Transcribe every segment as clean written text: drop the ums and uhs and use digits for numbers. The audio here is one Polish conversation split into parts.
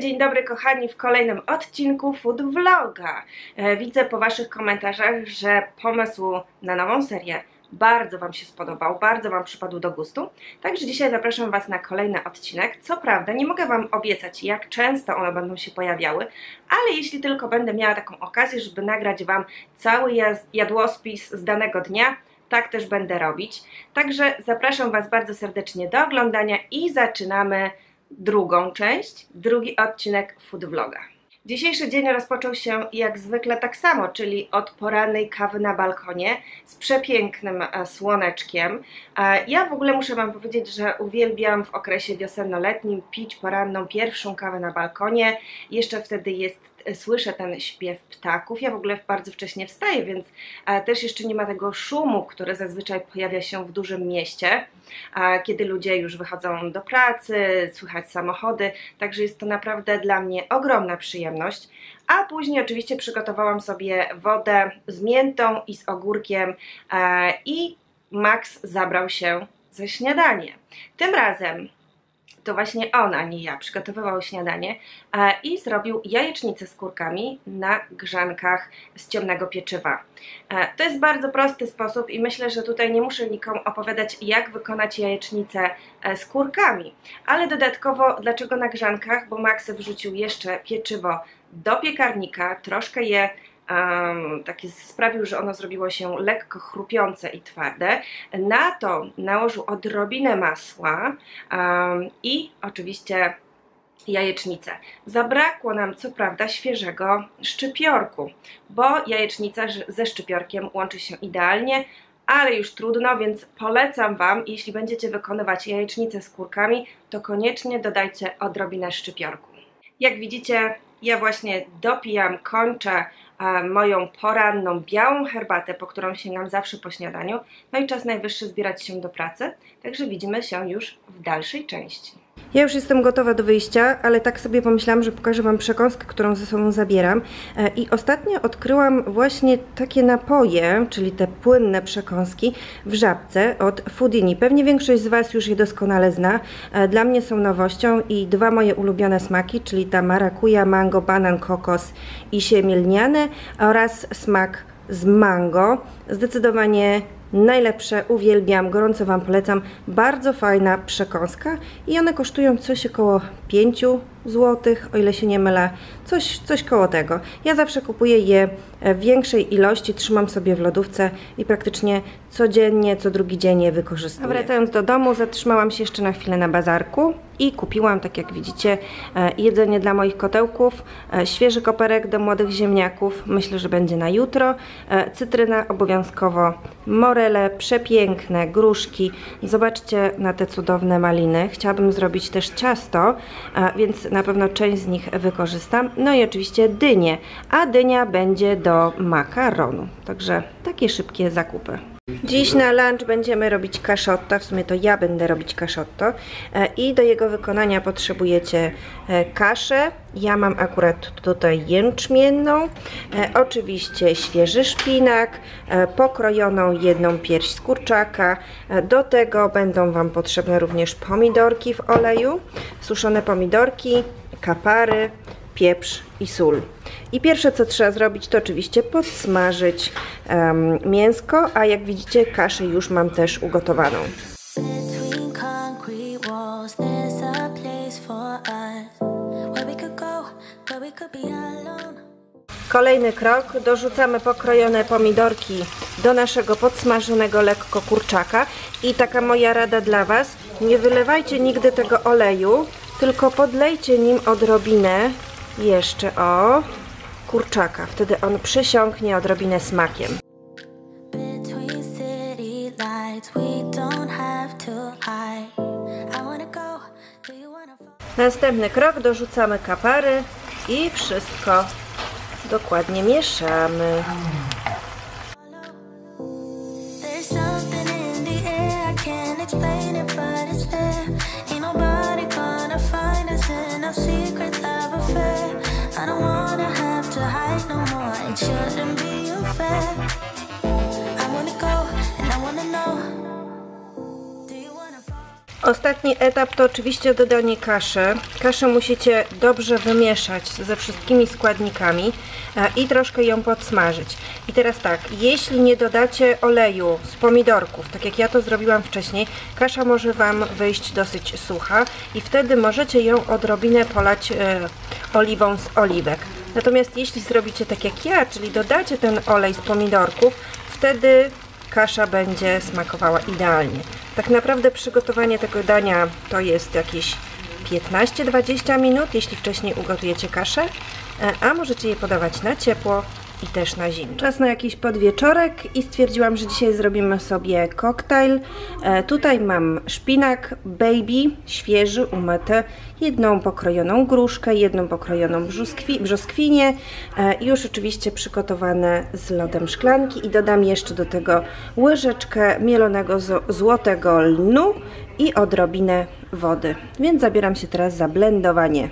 Dzień dobry kochani, w kolejnym odcinku Food Vloga. Widzę po waszych komentarzach, że pomysł na nową serię bardzo wam się spodobał, bardzo wam przypadł do gustu. Także dzisiaj zapraszam was na kolejny odcinek. Co prawda nie mogę wam obiecać, jak często one będą się pojawiały, ale jeśli tylko będę miała taką okazję, żeby nagrać wam cały jadłospis z danego dnia, tak też będę robić. Także zapraszam was bardzo serdecznie do oglądania i zaczynamy drugą część, drugi odcinek Food Vloga. Dzisiejszy dzień rozpoczął się jak zwykle tak samo, czyli od porannej kawy na balkonie z przepięknym słoneczkiem. Ja w ogóle muszę wam powiedzieć, że uwielbiam w okresie wiosennoletnim pić poranną pierwszą kawę na balkonie. Jeszcze wtedy słyszę ten śpiew ptaków. Ja w ogóle bardzo wcześnie wstaję, więc też jeszcze nie ma tego szumu, który zazwyczaj pojawia się w dużym mieście, kiedy ludzie już wychodzą do pracy, słychać samochody, także jest to naprawdę dla mnie ogromna przyjemność. A później oczywiście przygotowałam sobie wodę z miętą i z ogórkiem i Max zabrał się za śniadanie. Tym razem to właśnie on, a nie ja, przygotowywał śniadanie i zrobił jajecznicę z kurkami na grzankach z ciemnego pieczywa. To jest bardzo prosty sposób i myślę, że tutaj nie muszę nikomu opowiadać, jak wykonać jajecznicę z kurkami. Ale dodatkowo, dlaczego na grzankach? Bo Max wrzucił jeszcze pieczywo do piekarnika, troszkę je takie sprawił, że ono zrobiło się lekko chrupiące i twarde. Na to nałożył odrobinę masła i oczywiście jajecznicę. Zabrakło nam co prawda świeżego szczypiorku, bo jajecznica ze szczypiorkiem łączy się idealnie, ale już trudno, więc polecam wam, jeśli będziecie wykonywać jajecznicę z kurkami, to koniecznie dodajcie odrobinę szczypiorku. Jak widzicie, ja właśnie dopijam, kończę moją poranną białą herbatę, po którą sięgam zawsze po śniadaniu. No i czas najwyższy zbierać się do pracy, także widzimy się już w dalszej części. Ja już jestem gotowa do wyjścia, ale tak sobie pomyślałam, że pokażę wam przekąskę, którą ze sobą zabieram. I ostatnio odkryłam właśnie takie napoje, czyli te płynne przekąski w Żabce od Foodini. Pewnie większość z was już je doskonale zna. Dla mnie są nowością i dwa moje ulubione smaki, czyli ta marakuja, mango, banan, kokos i siemię lniane oraz smak z mango. Zdecydowanie najlepsze, uwielbiam, gorąco wam polecam. Bardzo fajna przekąska i one kosztują coś około 5 zł, o ile się nie mylę, coś koło tego. Ja zawsze kupuję je w większej ilości, trzymam sobie w lodówce i praktycznie codziennie, co drugi dzień je wykorzystuję. Wracając do domu, zatrzymałam się jeszcze na chwilę na bazarku i kupiłam, tak jak widzicie, jedzenie dla moich kotełków, świeży koperek do młodych ziemniaków, myślę, że będzie na jutro, cytryna obowiązkowo, morele, przepiękne, gruszki, zobaczcie na te cudowne maliny. Chciałabym zrobić też ciasto, więc na pewno część z nich wykorzystam. No i oczywiście dynie, a dynia będzie do makaronu. Także takie szybkie zakupy. Dziś na lunch będziemy robić kaszotto, w sumie to ja będę robić kaszotto i do jego wykonania potrzebujecie kaszę. Ja mam akurat tutaj jęczmienną, oczywiście świeży szpinak, pokrojoną jedną pierś z kurczaka. Do tego będą wam potrzebne również pomidorki w oleju, suszone pomidorki, kapary, pieprz i sól. I pierwsze co trzeba zrobić, to oczywiście podsmażyć mięsko, a jak widzicie kaszę już mam też ugotowaną. Kolejny krok, dorzucamy pokrojone pomidorki do naszego podsmażonego lekko kurczaka i taka moja rada dla was, nie wylewajcie nigdy tego oleju, tylko podlejcie nim odrobinę jeszcze kurczaka, wtedy on przesiąknie odrobinę smakiem. Następny krok, dorzucamy kapary i wszystko Dokładnie mieszamy. Ostatni etap to oczywiście dodanie kaszy. Kaszę musicie dobrze wymieszać ze wszystkimi składnikami i troszkę ją podsmażyć. I teraz tak, jeśli nie dodacie oleju z pomidorków, tak jak ja to zrobiłam wcześniej, kasza może Wam wyjść dosyć sucha i wtedy możecie ją odrobinę polać oliwą z oliwek. Natomiast jeśli zrobicie tak jak ja, czyli dodacie ten olej z pomidorków, wtedy kasza będzie smakowała idealnie. Tak naprawdę przygotowanie tego dania to jest jakieś 15-20 minut, jeśli wcześniej ugotujecie kaszę, a możecie je podawać na ciepło i też na zimno. Czas na jakiś podwieczorek i stwierdziłam, że dzisiaj zrobimy sobie koktajl. Tutaj mam szpinak baby, świeży, umyty, jedną pokrojoną gruszkę, jedną pokrojoną brzoskwinię i już oczywiście przygotowane z lodem szklanki i dodam jeszcze do tego łyżeczkę mielonego złotego lnu i odrobinę wody. Więc zabieram się teraz za blendowanie.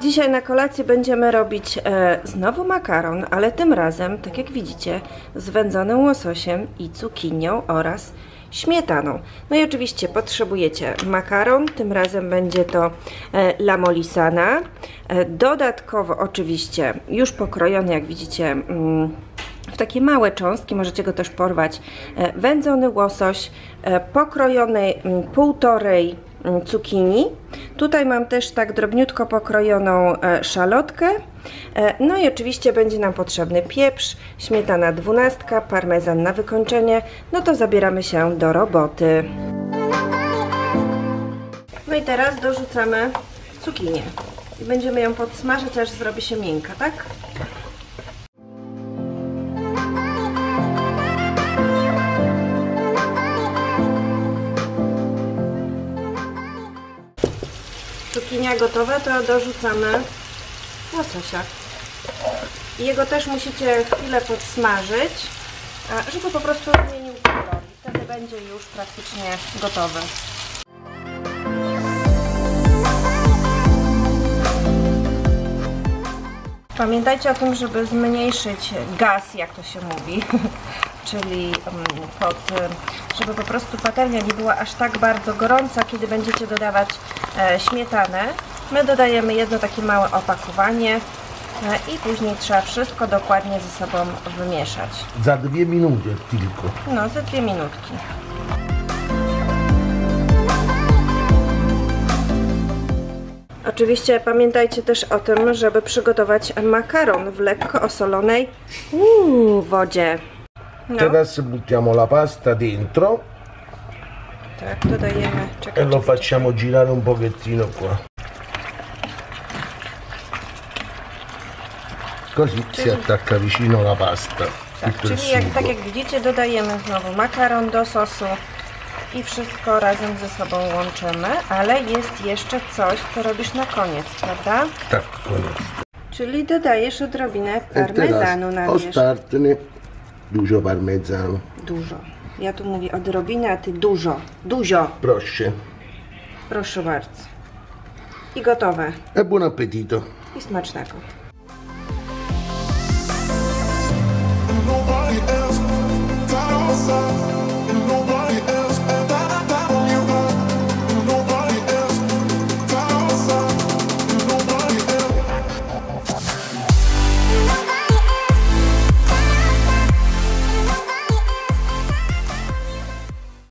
Dzisiaj na kolację będziemy robić znowu makaron, ale tym razem, tak jak widzicie, z wędzonym łososiem i cukinią oraz śmietaną. No i oczywiście potrzebujecie makaron, tym razem będzie to la molisana. Dodatkowo oczywiście już pokrojony, jak widzicie, w takie małe cząstki, możecie go też porwać, wędzony łosoś, pokrojony półtorej cukinii. Tutaj mam też tak drobniutko pokrojoną szalotkę. No i oczywiście będzie nam potrzebny pieprz, śmietana 12, parmezan na wykończenie. No to zabieramy się do roboty. No i teraz dorzucamy cukinię. I będziemy ją podsmażać, aż zrobi się miękka, tak? Cukinia gotowa, to dorzucamy łososia. Jego też musicie chwilę podsmażyć, żeby po prostu zmienił kolor. Wtedy będzie już praktycznie gotowy. Pamiętajcie o tym, żeby zmniejszyć gaz, jak to się mówi. Czyli żeby po prostu patelnia nie była aż tak bardzo gorąca, kiedy będziecie dodawać śmietanę. My dodajemy jedno takie małe opakowanie i później trzeba wszystko dokładnie ze sobą wymieszać. Za 2 minuty tylko. No, za 2 minutki. Oczywiście pamiętajcie też o tym, żeby przygotować makaron w lekko osolonej wodzie. No. Teraz buttiamo la pasta dentro. Tak, dodajemy. Czekaj, e lo facciamo girare un pochettino qua. Così si attacca vicino la pasta. Tak, czyli tak jak widzicie, dodajemy znowu makaron do sosu i wszystko razem ze sobą łączymy, ale jest jeszcze coś, co robisz na koniec, prawda? Tak, koniec. Czyli dodajesz odrobinę parmezanu na wierzch. Ostatni. Dużo parmezanu. Dużo. Ja tu mówię odrobinę, a ty dużo. Dużo. Proszę. Proszę bardzo. I gotowe. E buon appetito. I smacznego.